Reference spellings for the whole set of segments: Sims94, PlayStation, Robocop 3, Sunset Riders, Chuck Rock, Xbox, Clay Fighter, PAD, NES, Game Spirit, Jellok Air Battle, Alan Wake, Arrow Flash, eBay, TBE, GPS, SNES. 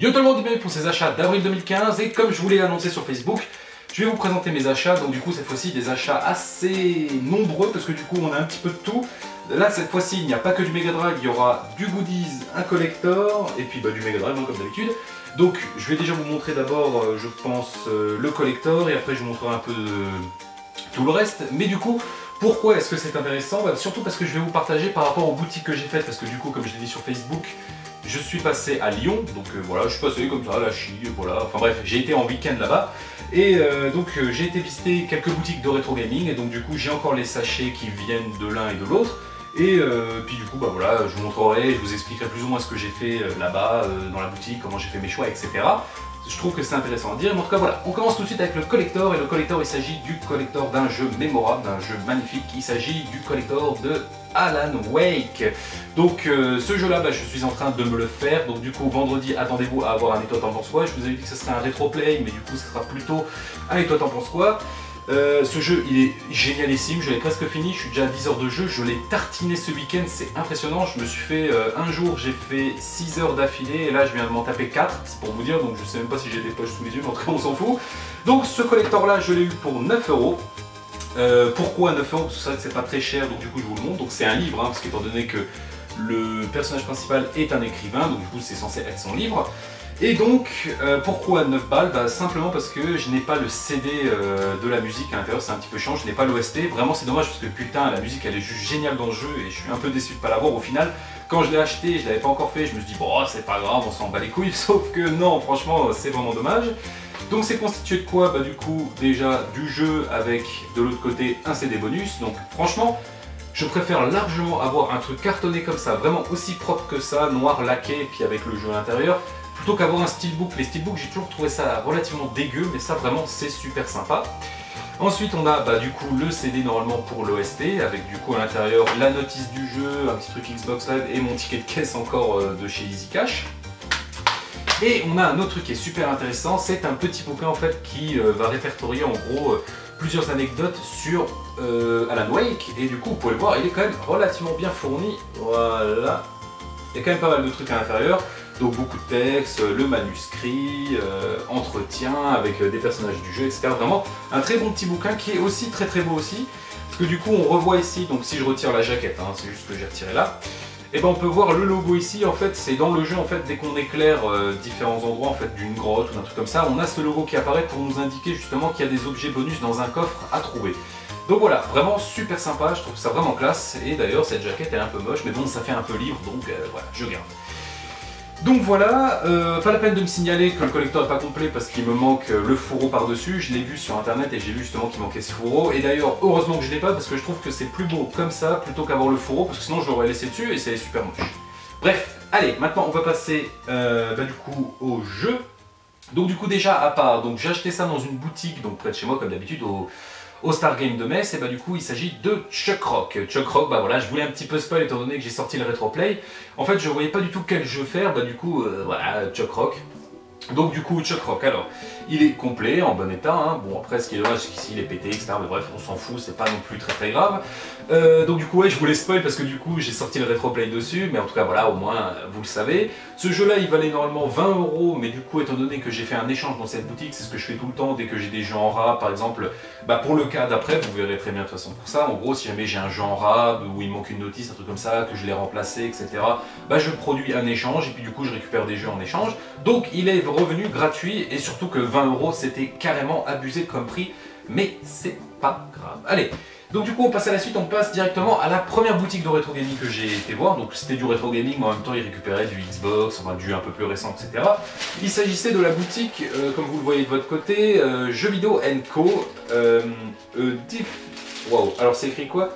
Yo tout le monde, bienvenue pour ces achats d'avril 2015 et comme je vous l'ai annoncé sur Facebook, je vais vous présenter mes achats, donc du coup cette fois-ci des achats assez nombreux parce que du coup on a un petit peu de tout. Là cette fois-ci il n'y a pas que du Mega Drive, il y aura du Goodies, un Collector et puis bah, du Mega Drive hein, comme d'habitude. Donc je vais déjà vous montrer d'abord je pense le Collector et après je vous montrerai un peu tout le reste. Mais du coup pourquoi est-ce que c'est intéressant bah, surtout parce que je vais vous partager par rapport aux boutiques que j'ai faites parce que du coup comme je l'ai dit sur Facebook, je suis passé à Lyon, donc voilà, je suis passé comme ça, à la Chie, voilà, enfin bref, j'ai été en week-end là-bas. Et donc j'ai été visiter quelques boutiques de rétro gaming, et donc du coup j'ai encore les sachets qui viennent de l'un et de l'autre. Et puis du coup, bah voilà, je vous montrerai, je vous expliquerai plus ou moins ce que j'ai fait là-bas, dans la boutique, comment j'ai fait mes choix, etc. Je trouve que c'est intéressant à dire, mais en tout cas voilà, on commence tout de suite avec le Collector, et le Collector, il s'agit du Collector d'un jeu mémorable, d'un jeu magnifique, il s'agit du Collector de Alan Wake. Donc ce jeu là bah, je suis en train de me le faire, donc du coup vendredi attendez-vous à avoir un et toi t'en penses quoi. Je vous avais dit que ce serait un rétro-play, mais du coup ce sera plutôt un et toi t'en penses quoi. Ce jeu il est génialissime, je l'ai presque fini, je suis déjà à 10 heures de jeu, je l'ai tartiné ce week-end, c'est impressionnant, je me suis fait, un jour j'ai fait 6 heures d'affilée et là je viens de m'en taper 4, c'est pour vous dire, donc je sais même pas si j'ai des poches sous les yeux, mais en tout cas on s'en fout. Donc ce collector là je l'ai eu pour 9 €. Pourquoi 9 €? Parce que c'est vrai que c'est pas très cher, donc du coup je vous le montre. Donc c'est un livre, hein, parce qu'étant donné que le personnage principal est un écrivain, donc du coup c'est censé être son livre. Et donc, pourquoi 9 balles? Bah, simplement parce que je n'ai pas le CD de la musique à l'intérieur, c'est un petit peu chiant, je n'ai pas l'OST. Vraiment c'est dommage parce que putain, la musique elle est juste géniale dans le jeu et je suis un peu déçu de ne pas l'avoir au final. Quand je l'ai acheté, je l'avais pas encore fait, je me suis dit bon c'est pas grave, on s'en bat les couilles, sauf que non, franchement c'est vraiment dommage. Donc c'est constitué de quoi? Bah du coup déjà du jeu avec de l'autre côté un CD bonus, donc franchement je préfère largement avoir un truc cartonné comme ça, vraiment aussi propre que ça, noir laqué et puis avec le jeu à l'intérieur, plutôt qu'avoir un steelbook. Les steelbooks, j'ai toujours trouvé ça relativement dégueu, mais ça vraiment c'est super sympa. Ensuite on a bah, du coup le CD normalement pour l'OST, avec du coup à l'intérieur la notice du jeu, un petit truc Xbox Live et mon ticket de caisse encore de chez Easy Cash. Et on a un autre truc qui est super intéressant, c'est un petit bouquin en fait qui va répertorier en gros plusieurs anecdotes sur Alan Wake. Et du coup vous pouvez le voir, il est quand même relativement bien fourni, voilà. Il y a quand même pas mal de trucs à l'intérieur, donc beaucoup de textes, le manuscrit, entretien avec des personnages du jeu, etc. Vraiment un très bon petit bouquin qui est aussi très très beau aussi, parce que du coup on revoit ici, donc si je retire la jaquette, hein, c'est juste que j'ai retiré là, et ben on peut voir le logo ici, en fait c'est dans le jeu en fait, dès qu'on éclaire différents endroits en fait d'une grotte ou d'un truc comme ça, on a ce logo qui apparaît pour nous indiquer justement qu'il y a des objets bonus dans un coffre à trouver. Donc voilà, vraiment super sympa, je trouve ça vraiment classe, et d'ailleurs cette jaquette elle est un peu moche, mais bon ça fait un peu livre, donc voilà, je garde. Donc voilà, pas la peine de me signaler que le collector n'est pas complet parce qu'il me manque le fourreau par-dessus, je l'ai vu sur internet et j'ai vu justement qu'il manquait ce fourreau, et d'ailleurs heureusement que je ne l'ai pas parce que je trouve que c'est plus beau comme ça plutôt qu'avoir le fourreau, parce que sinon je l'aurais laissé dessus et c'est super moche. Bref, allez, maintenant on va passer bah, du coup au jeu. Donc du coup déjà à part, donc j'ai acheté ça dans une boutique donc près de chez moi comme d'habitude au Star Game de Metz, et bah du coup il s'agit de Chuck Rock. Chuck Rock, bah voilà, je voulais un petit peu spoil étant donné que j'ai sorti le rétroplay. En fait je voyais pas du tout quel jeu faire, bah du coup voilà, Chuck Rock. Donc du coup Chuck Rock, alors il est complet, en bon état, hein. Bon après ce qui est dommage c'est qu'ici il est pété, etc, mais bref on s'en fout, c'est pas non plus très très grave. Donc du coup ouais, je voulais spoil parce que du coup j'ai sorti le rétroplay dessus, mais en tout cas voilà, au moins vous le savez. Ce jeu là il valait normalement 20 €, mais du coup étant donné que j'ai fait un échange dans cette boutique, c'est ce que je fais tout le temps dès que j'ai des jeux en rab par exemple, bah pour le cas d'après vous verrez très bien de toute façon pour ça, en gros si jamais j'ai un jeu en rab où il manque une notice, un truc comme ça, que je l'ai remplacé, etc, bah je produis un échange et puis du coup je récupère des jeux en échange. Donc il est revenu gratuit, et surtout que 20 € c'était carrément abusé comme prix, mais c'est pas grave. Allez, donc du coup on passe à la suite, on passe directement à la première boutique de rétro gaming que j'ai été voir. Donc c'était du rétro gaming mais en même temps il récupérait du Xbox, enfin du un peu plus récent, etc. Il s'agissait de la boutique, comme vous le voyez de votre côté, Jeux Vidéo & Co. Wow, alors c'est écrit quoi?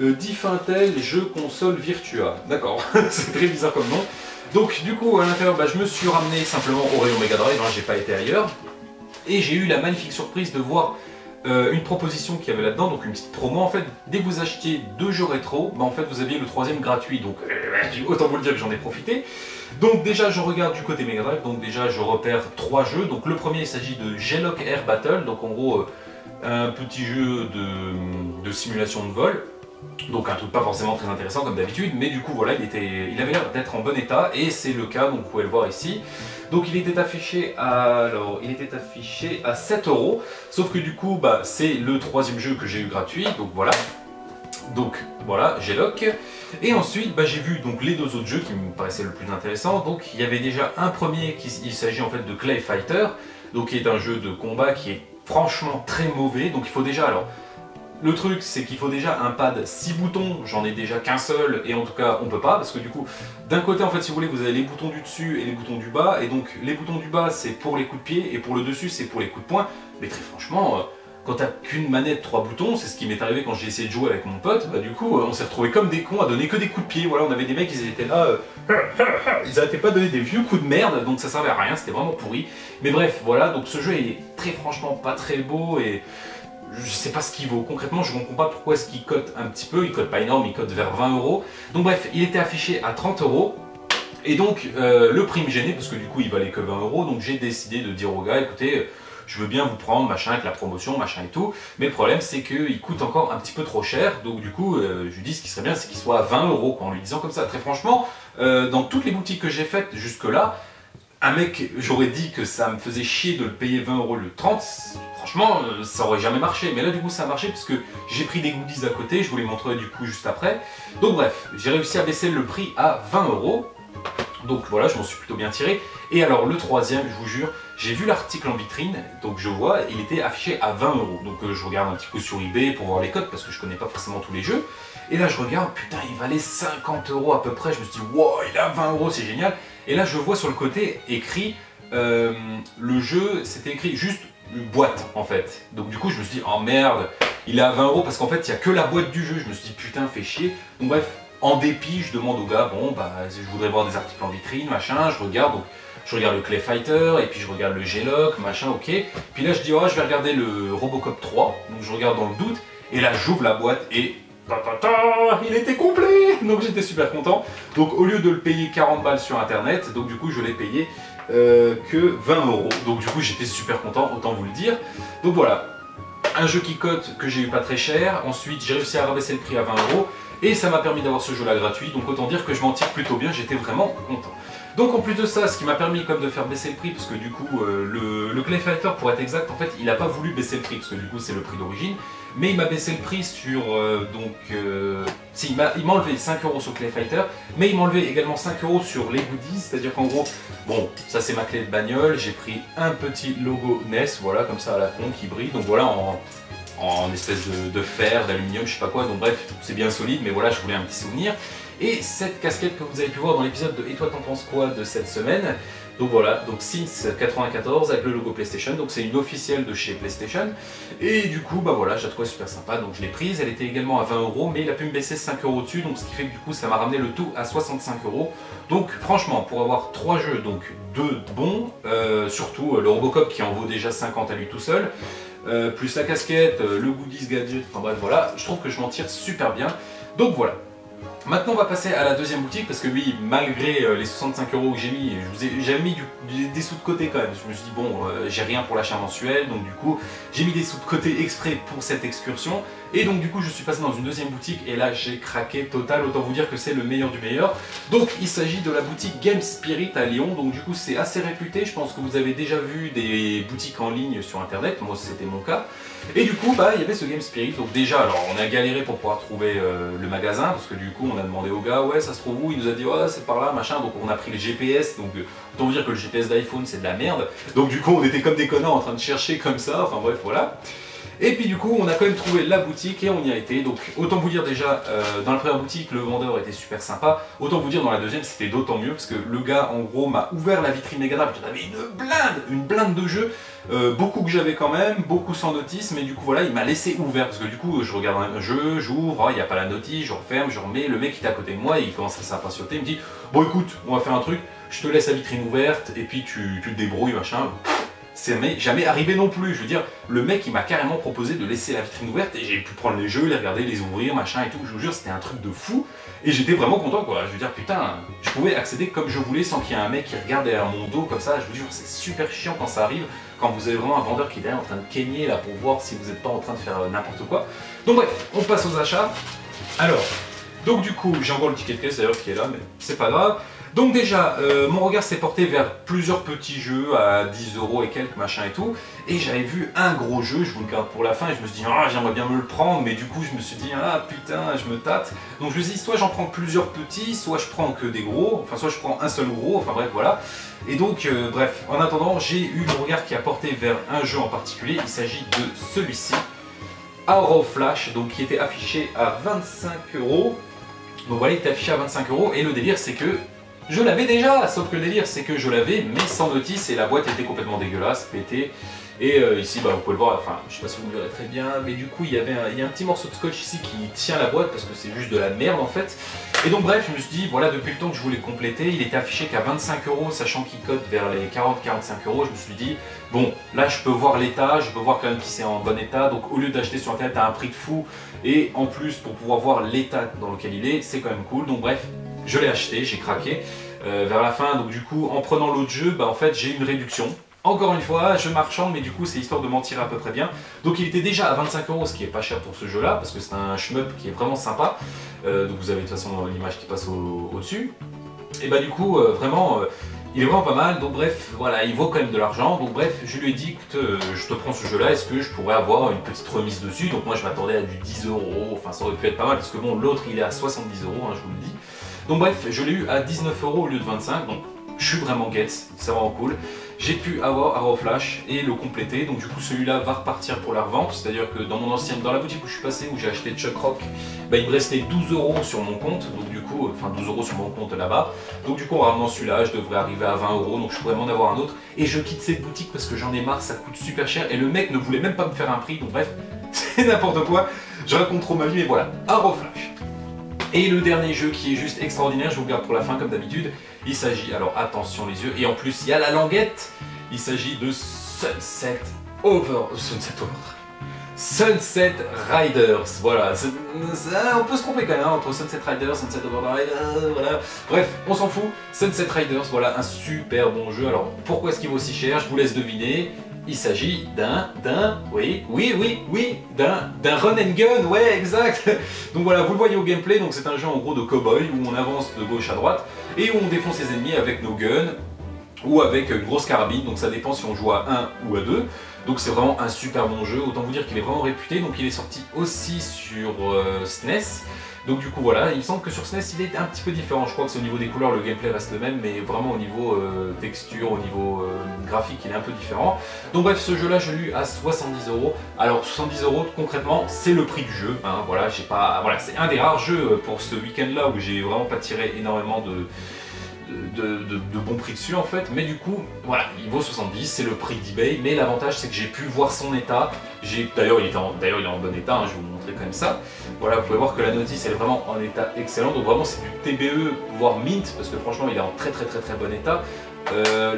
Difintel Jeux Console Virtua. D'accord, c'est très bizarre comme nom. Donc du coup à l'intérieur bah, je me suis ramené simplement au rayon Mega Drive, hein, j'ai pas été ailleurs. Et j'ai eu la magnifique surprise de voir une proposition qu'il y avait là-dedans, donc une petite promo en fait. Dès que vous achetiez 2 jeux rétro, bah, en fait vous aviez le 3e gratuit, donc autant vous le dire que j'en ai profité. Donc déjà je regarde du côté Mega Drive, donc déjà je repère 3 jeux. Donc le premier il s'agit de Jellok Air Battle, donc en gros un petit jeu de simulation de vol. Donc un truc pas forcément très intéressant comme d'habitude, mais du coup voilà, il avait l'air d'être en bon état, et c'est le cas, donc vous pouvez le voir ici. Donc il était affiché à, alors, 7 €, sauf que du coup bah, c'est le troisième jeu que j'ai eu gratuit, donc voilà. Donc voilà, Jellok. Et ensuite bah, j'ai vu donc les deux autres jeux qui me paraissaient le plus intéressant. Donc il y avait déjà un premier, il s'agit en fait de Clay Fighter, donc qui est un jeu de combat qui est franchement très mauvais, donc il faut déjà, alors... Le truc, c'est qu'il faut déjà un pad 6 boutons, j'en ai déjà qu'un seul, et en tout cas, on peut pas, parce que du coup, d'un côté, en fait, si vous voulez, vous avez les boutons du dessus et les boutons du bas, et donc, les boutons du bas, c'est pour les coups de pied, et pour le dessus, c'est pour les coups de poing, mais très franchement, quand t'as qu'une manette 3 boutons, c'est ce qui m'est arrivé quand j'ai essayé de jouer avec mon pote, bah du coup, on s'est retrouvés comme des cons à donner que des coups de pied, voilà, on avait des mecs, ils étaient là, ils arrêtaient pas de donner des vieux coups de merde, donc ça servait à rien, c'était vraiment pourri, mais bref, voilà, donc ce jeu, il est très franchement pas très beau, et... Je sais pas ce qu'il vaut, concrètement je ne comprends pas pourquoi est-ce qu'il cote un petit peu, il cote pas énorme, il cote vers 20 €. Donc bref, il était affiché à 30 €. Et donc le prix me gênait parce que du coup il valait que 20 €. Donc j'ai décidé de dire au gars, écoutez, je veux bien vous prendre machin avec la promotion, machin et tout. Mais le problème c'est qu'il coûte encore un petit peu trop cher. Donc du coup je lui dis ce qui serait bien c'est qu'il soit à 20 € quoi, en lui disant comme ça. Très franchement, dans toutes les boutiques que j'ai faites jusque là, un mec, j'aurais dit que ça me faisait chier de le payer 20 € le 30, franchement, ça aurait jamais marché. Mais là, du coup, ça a marché parce que j'ai pris des goodies à côté, je vous les montrerai du coup juste après. Donc bref, j'ai réussi à baisser le prix à 20 €. Donc voilà, je m'en suis plutôt bien tiré. Et alors, le troisième, je vous jure, j'ai vu l'article en vitrine, donc je vois, il était affiché à 20 €. Donc je regarde un petit peu sur eBay pour voir les codes parce que je connais pas forcément tous les jeux. Et là, je regarde, putain, il valait 50 € à peu près. Je me suis dit, wow, il a 20 €, c'est génial. Et là, je vois sur le côté écrit le jeu, c'était écrit juste une boîte en fait. Donc, du coup, je me suis dit, oh merde, il est à 20 € parce qu'en fait, il n'y a que la boîte du jeu. Je me suis dit, putain, fait chier. Donc, bref, en dépit, je demande au gars, bon, bah, je voudrais voir des articles en vitrine, machin. Je regarde, donc, je regarde le Clay Fighter et puis je regarde le Jellok, machin, ok. Puis là, je dis, oh, je vais regarder le Robocop 3. Donc, je regarde dans le doute et là, j'ouvre la boîte et. Il était complet. Donc j'étais super content. Donc au lieu de le payer 40 balles sur internet, donc du coup je l'ai payé que 20 €. Donc du coup j'étais super content, autant vous le dire. Donc voilà, un jeu qui cote que j'ai eu pas très cher. Ensuite j'ai réussi à rabaisser le prix à 20 € et ça m'a permis d'avoir ce jeu là gratuit. Donc autant dire que je m'en tire plutôt bien, j'étais vraiment content. Donc en plus de ça, ce qui m'a permis comme de faire baisser le prix, parce que du coup le Clay Fighter, pour être exact, en fait il n'a pas voulu baisser le prix, parce que du coup c'est le prix d'origine, mais il m'a baissé le prix sur, si, il m'a enlevé 5 € sur Clay Fighter, mais il m'a enlevé également 5 € sur les goodies, c'est-à-dire qu'en gros, bon, ça c'est ma clé de bagnole, j'ai pris un petit logo NES, voilà, comme ça à la con, qui brille, donc voilà, en espèce de fer, d'aluminium, je sais pas quoi, donc bref, c'est bien solide, mais voilà, je voulais un petit souvenir. Et cette casquette que vous avez pu voir dans l'épisode de Et toi t'en penses quoi de cette semaine. Donc voilà, donc Sims94 avec le logo PlayStation, donc c'est une officielle de chez PlayStation. Et du coup, bah voilà, j'ai trouvé super sympa, donc je l'ai prise, elle était également à 20 €, mais il a pu me baisser 5 € dessus, donc ce qui fait que du coup ça m'a ramené le tout à 65 €. Donc franchement, pour avoir 3 jeux, donc 2 bons, surtout le Robocop qui en vaut déjà 50 à lui tout seul, plus la casquette, le goodies gadget, enfin bref voilà, je trouve que je m'en tire super bien, donc voilà. Maintenant on va passer à la deuxième boutique parce que oui, malgré les 65 € que j'ai mis, j'avais mis des sous de côté quand même. Je me suis dit bon, j'ai rien pour l'achat mensuel, donc du coup j'ai mis des sous de côté exprès pour cette excursion. Et donc du coup je suis passé dans une deuxième boutique et là j'ai craqué total, autant vous dire que c'est le meilleur du meilleur. Donc il s'agit de la boutique Game Spirit à Lyon, donc du coup c'est assez réputé, je pense que vous avez déjà vu des boutiques en ligne sur internet, moi c'était mon cas. Et du coup bah il y avait ce Game Spirit, donc déjà alors on a galéré pour pouvoir trouver le magasin, parce que du coup on a demandé au gars ouais ça se trouve où, il nous a dit ouais c'est par là machin, donc on a pris le GPS, donc autant vous dire que le GPS d'iPhone c'est de la merde, donc du coup on était comme des connards en train de chercher comme ça, enfin bref voilà. Et puis du coup on a quand même trouvé la boutique et on y a été, donc autant vous dire déjà dans la première boutique le vendeur était super sympa, autant vous dire dans la deuxième c'était d'autant mieux parce que le gars en gros m'a ouvert la vitrine Mega Drive, j'en avais une blinde de jeux, beaucoup que j'avais quand même, beaucoup sans notice, mais du coup voilà il m'a laissé ouvert parce que du coup je regarde un jeu, j'ouvre, il n'y a pas la notice, je referme, je remets, le mec il était à côté de moi et il commence à s'impatienter, il me dit bon écoute on va faire un truc, je te laisse la vitrine ouverte et puis tu te débrouilles machin. C'est jamais arrivé non plus, je veux dire, le mec il m'a carrément proposé de laisser la vitrine ouverte et j'ai pu prendre les jeux, les regarder, les ouvrir, machin et tout, je vous jure c'était un truc de fou et j'étais vraiment content quoi, je veux dire putain, je pouvais accéder comme je voulais sans qu'il y ait un mec qui regarde derrière mon dos comme ça, je vous jure c'est super chiant quand ça arrive, quand vous avez vraiment un vendeur qui est derrière en train de keigner là pour voir si vous n'êtes pas en train de faire n'importe quoi. Donc bref, on passe aux achats. Alors, donc du coup, j'ai encore le ticket de caisse d'ailleurs qui est là, mais c'est pas grave. Donc déjà, mon regard s'est porté vers plusieurs petits jeux à 10 € et quelques, machin et tout. Et j'avais vu un gros jeu, je vous le garde pour la fin, et je me suis dit, ah, j'aimerais bien me le prendre, mais du coup je me suis dit, ah putain, je me tâte. Donc je me suis dit, soit j'en prends plusieurs petits, soit je prends que des gros, enfin soit je prends un seul gros, enfin bref, voilà. Et donc, bref, en attendant, j'ai eu mon regard qui a porté vers un jeu en particulier, il s'agit de celui-ci, Arrow Flash, donc qui était affiché à 25 €. Donc voilà, il était affiché à 25 € et le délire c'est que je l'avais déjà, sauf que le délire c'est que je l'avais mais sans notice et la boîte était complètement dégueulasse, pétée. Et ici bah, vous pouvez le voir, enfin je sais pas si vous le verrez très bien, mais du coup il y a un petit morceau de scotch ici qui tient la boîte parce que c'est juste de la merde en fait. Et donc bref, je me suis dit voilà, depuis le temps que je voulais compléter, il était affiché qu'à 25 €, sachant qu'il cote vers les 40-45 €, je me suis dit bon, là je peux voir l'état, je peux voir quand même qu'il c'est en bon état, donc au lieu d'acheter sur internet à un prix de fou et en plus pour pouvoir voir l'état dans lequel il est, c'est quand même cool. Donc bref, je l'ai acheté, j'ai craqué vers la fin. Donc du coup en prenant l'autre jeu, bah en fait j'ai une réduction. Encore une fois, je marchande, mais du coup c'est histoire de m'en tirer à peu près bien. Donc il était déjà à 25 €, ce qui est pas cher pour ce jeu là, parce que c'est un shmup qui est vraiment sympa. Donc vous avez de toute façon l'image qui passe au-dessus. Et bah du coup vraiment, il est vraiment pas mal. Donc bref, voilà, il vaut quand même de l'argent. Donc bref, je lui ai dit que je te prends ce jeu là, est-ce que je pourrais avoir une petite remise dessus? Donc moi je m'attendais à du 10 €, enfin ça aurait pu être pas mal, parce que bon, l'autre il est à 70 €, hein, je vous le dis. Donc bref, je l'ai eu à 19 € au lieu de 25 €, donc je suis vraiment get, c'est vraiment cool. J'ai pu avoir Arrow Flash et le compléter, donc du coup celui-là va repartir pour la revente, c'est-à-dire que dans mon ancienne, dans la boutique où je suis passé, où j'ai acheté Chuck Rock, bah, il me restait 12 € sur mon compte, donc du coup, enfin 12 € sur mon compte là-bas, donc du coup en ramenant celui-là, je devrais arriver à 20 €, donc je pourrais m'en avoir un autre, et je quitte cette boutique parce que j'en ai marre, ça coûte super cher, et le mec ne voulait même pas me faire un prix, donc bref, c'est n'importe quoi, je raconte trop ma vie, mais voilà, Arrow Flash. Et le dernier jeu qui est juste extraordinaire, je vous le garde pour la fin comme d'habitude, il s'agit, alors attention les yeux, et en plus il y a la languette, il s'agit de Sunset Riders, voilà, on peut se tromper quand même, hein, entre Sunset Riders, Sunset Overdrive, voilà, bref, on s'en fout, Sunset Riders, voilà, un super bon jeu. Alors pourquoi est-ce qu'il vaut aussi cher, je vous laisse deviner. Il s'agit d'un run and gun, ouais, exact. Donc voilà, vous le voyez au gameplay, donc c'est un jeu en gros de cow-boy où on avance de gauche à droite et où on défonce les ennemis avec nos guns ou avec une grosse carabine, donc ça dépend si on joue à 1 ou à 2. Donc c'est vraiment un super bon jeu, autant vous dire qu'il est vraiment réputé, donc il est sorti aussi sur SNES. Donc du coup voilà, il me semble que sur SNES il est un petit peu différent, je crois que c'est au niveau des couleurs, le gameplay reste le même, mais vraiment au niveau texture, au niveau graphique il est un peu différent. Donc bref, ce jeu là je l'ai eu à 70 €, alors 70 € concrètement c'est le prix du jeu, hein, voilà, j'ai pas, voilà, c'est un des rares jeux pour ce week-end là où j'ai vraiment pas tiré énormément de bon prix dessus en fait, mais du coup voilà, il vaut 70, c'est le prix d'eBay, mais l'avantage c'est que j'ai pu voir son état, d'ailleurs il est en bon état, hein, je vais vous montrer quand même ça, voilà, vous pouvez voir que la notice elle est vraiment en état excellent, donc vraiment c'est du TBE voire mint, parce que franchement il est en très bon état,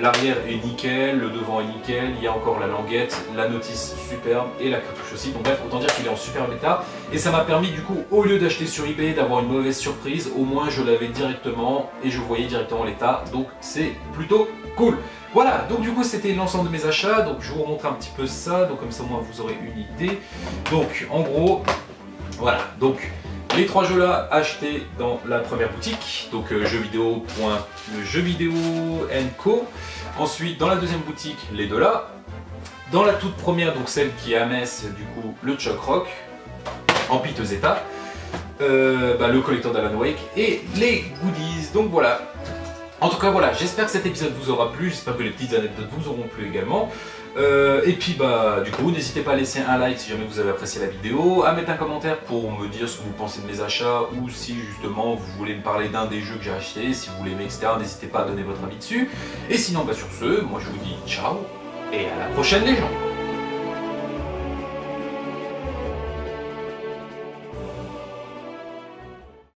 l'arrière est nickel, le devant est nickel, il y a encore la languette, la notice superbe et la cartouche aussi, donc bref, autant dire qu'il est en superbe état, et ça m'a permis du coup, au lieu d'acheter sur eBay, d'avoir une mauvaise surprise, au moins je l'avais directement, et je voyais directement l'état, donc c'est plutôt cool. Voilà, donc du coup c'était l'ensemble de mes achats, donc je vous remontre un petit peu ça, donc comme ça au moins vous aurez une idée. Donc en gros, voilà, donc les trois jeux là achetés dans la première boutique, donc jeuxvideo &co, ensuite dans la deuxième boutique les deux là, dans la toute première, donc celle qui est à Metz, du coup le Chuck Rock en piteux état, le collecteur d'Alan Wake et les goodies, donc voilà. En tout cas voilà, j'espère que cet épisode vous aura plu, j'espère que les petites anecdotes vous auront plu également. Et puis bah du coup n'hésitez pas à laisser un like si jamais vous avez apprécié la vidéo, à mettre un commentaire pour me dire ce que vous pensez de mes achats, ou si justement vous voulez me parler d'un des jeux que j'ai acheté, si vous l'aimez, etc. N'hésitez pas à donner votre avis dessus. Et sinon bah sur ce, moi je vous dis ciao et à la prochaine les gens.